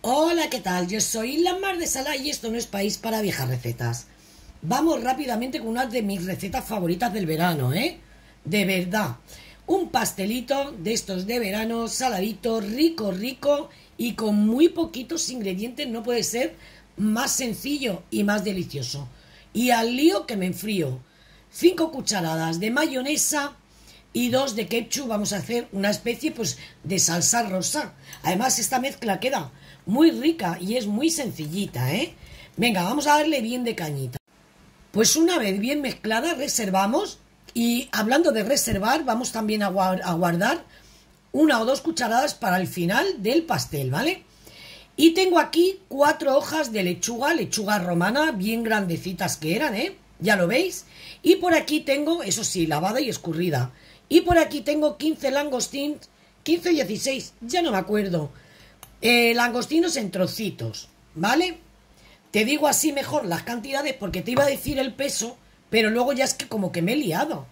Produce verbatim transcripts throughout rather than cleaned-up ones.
Hola, ¿qué tal? Yo soy Lamar de Salá y esto no es país para viejas recetas. Vamos rápidamente con una de mis recetas favoritas del verano, ¿eh? De verdad. Un pastelito de estos de verano, saladito, rico, rico y con muy poquitos ingredientes. No puede ser más sencillo y más delicioso. Y al lío que me enfrío. cinco cucharadas de mayonesa y dos de ketchup. Vamos a hacer una especie pues de salsa rosa. Además esta mezcla queda muy rica y es muy sencillita, ¿eh? Venga, vamos a darle bien de cañita. Pues una vez bien mezclada, reservamos. Y hablando de reservar, vamos también a guardar una o dos cucharadas para el final del pastel, ¿vale? Y tengo aquí cuatro hojas de lechuga, lechuga romana, bien grandecitas que eran, ¿eh? Ya lo veis. Y por aquí tengo, eso sí, lavada y escurrida. Y por aquí tengo quince langostinos, quince o dieciséis, ya no me acuerdo. Eh, langostinos en trocitos, ¿vale? Te digo así mejor las cantidades porque te iba a decir el peso, pero luego ya es que como que me he liado.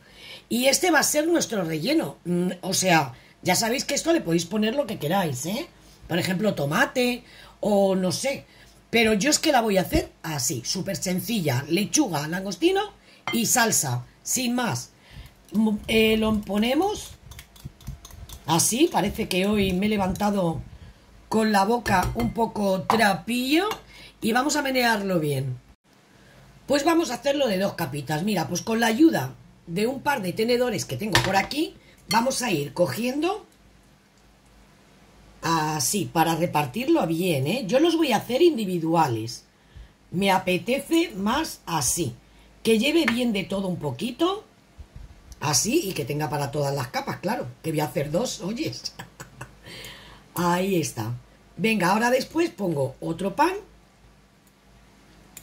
Y este va a ser nuestro relleno. Mm, o sea, ya sabéis que esto le podéis poner lo que queráis, ¿eh? Por ejemplo, tomate o no sé. Pero yo es que la voy a hacer así, súper sencilla. Lechuga, langostino y salsa, sin más. Eh, lo ponemos así, parece que hoy me he levantado con la boca un poco trapillo y vamos a menearlo bien. Pues vamos a hacerlo de dos capitas. Mira, pues con la ayuda de un par de tenedores que tengo por aquí, vamos a ir cogiendo así para repartirlo bien, ¿eh? Yo los voy a hacer individuales. Me apetece más así, que lleve bien de todo un poquito, así, y que tenga para todas las capas, claro, que voy a hacer dos, oyes. Ahí está. Venga, ahora después pongo otro pan.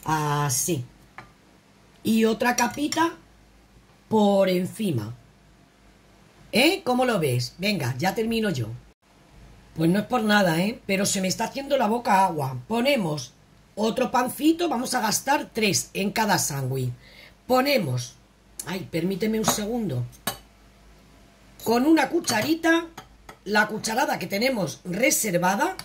Así. Y otra capita por encima. ¿Eh? ¿Cómo lo ves? Venga, ya termino yo. Pues no es por nada, ¿eh? Pero se me está haciendo la boca agua. Ponemos otro pancito. Vamos a gastar tres en cada sándwich. Ponemos... Ay, permíteme un segundo. Con una cucharita... La cucharada que tenemos reservada.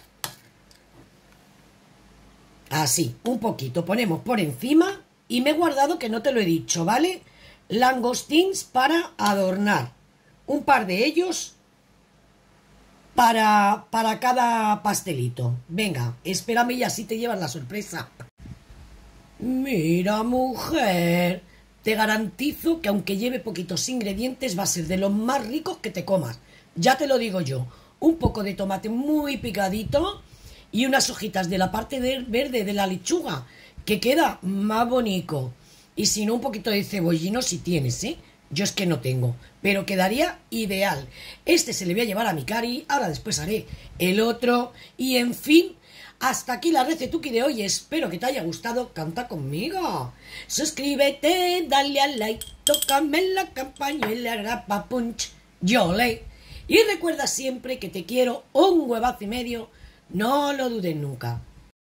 Así, un poquito. Ponemos por encima. Y me he guardado, que no te lo he dicho, ¿vale? Langostins para adornar. Un par de ellos para, para cada pastelito. Venga, espérame y así te llevas la sorpresa. Mira, mujer. Te garantizo que aunque lleve poquitos ingredientes, va a ser de los más ricos que te comas. Ya te lo digo yo, un poco de tomate muy picadito y unas hojitas de la parte de verde de la lechuga, que queda más bonito. Y si no, un poquito de cebollino si tienes, ¿eh? Yo es que no tengo, pero quedaría ideal. Este se le voy a llevar a mi cari, ahora después haré el otro y en fin... Hasta aquí la recetuki de hoy, espero que te haya gustado, canta conmigo. Suscríbete, dale al like, tócame la campanilla, rapa punch, yo le. Y recuerda siempre que te quiero un huevazo y medio, no lo dudes nunca.